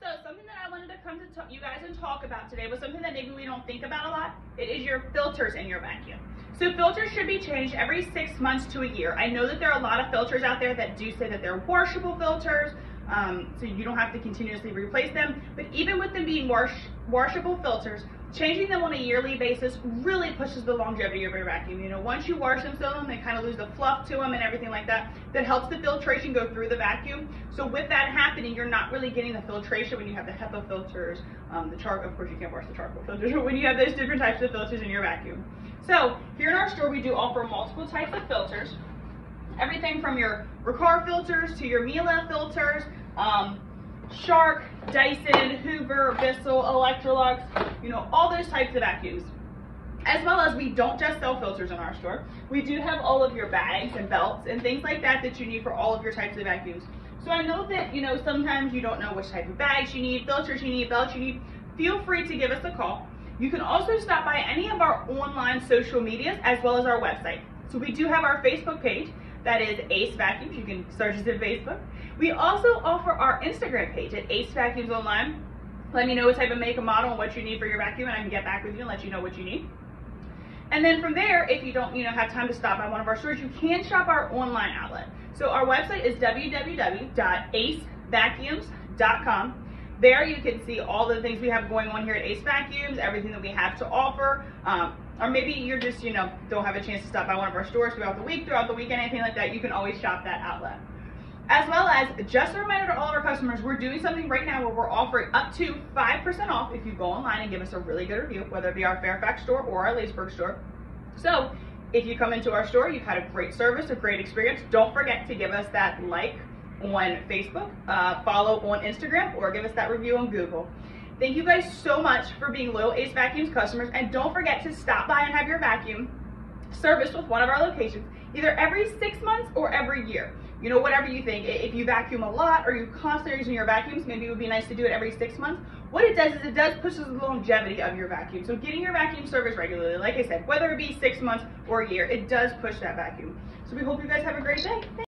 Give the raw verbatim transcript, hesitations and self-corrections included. So something that I wanted to come to talk, you guys and talk about today was something that maybe we don't think about a lot. It is your filters in your vacuum. So filters should be changed every six months to a year. I know that there are a lot of filters out there that do say that they're washable filters, um, so you don't have to continuously replace them. But even with them being wash washable filters, changing them on a yearly basis really pushes the longevity of your vacuum. You know, once you wash them, so they kind of lose the fluff to them and everything like that. That helps the filtration go through the vacuum. So with that happening, you're not really getting the filtration when you have the HEPA filters, um, the Shark, of course you can't wash the charcoal filters, but when you have those different types of filters in your vacuum. So here in our store, we do offer multiple types of filters. Everything from your Riccar filters to your Miele filters, um, Shark, Dyson, Hoover, Bissell, Electrolux, you know, all those types of vacuums. As well as we don't just sell filters in our store. We do have all of your bags and belts and things like that that you need for all of your types of vacuums. So I know that, you know, sometimes you don't know which type of bags you need, filters you need, belts you need. Feel free to give us a call. You can also stop by any of our online social medias as well as our website. So we do have our Facebook page. That is Ace Vacuums. You can search us on Facebook. We also offer our Instagram page at Ace Vacuums Online. Let me know what type of make and model and what you need for your vacuum, and I can get back with you and let you know what you need. And then from there, if you don't, you know, have time to stop by one of our stores, you can shop our online outlet. So our website is w w w dot ace vacuums dot com. There you can see all the things we have going on here at Ace Vacuums, everything that we have to offer. Um, Or maybe you're just, you know, don't have a chance to stop by one of our stores throughout the week, throughout the weekend, anything like that, you can always shop that outlet. As well as, just a reminder to all of our customers, we're doing something right now where we're offering up to five percent off if you go online and give us a really good review, whether it be our Fairfax store or our Leesburg store. So, if you come into our store, you've had a great service, a great experience, don't forget to give us that like on Facebook, uh, follow on Instagram, or give us that review on Google. Thank you guys so much for being loyal Ace Vacuums customers, and don't forget to stop by and have your vacuum serviced with one of our locations, either every six months or every year. You know, whatever you think. If you vacuum a lot or you constantly using your vacuums, maybe it would be nice to do it every six months. What it does is it does pushes the longevity of your vacuum. So getting your vacuum serviced regularly, like I said, whether it be six months or a year, it does push that vacuum. So we hope you guys have a great day. Thanks.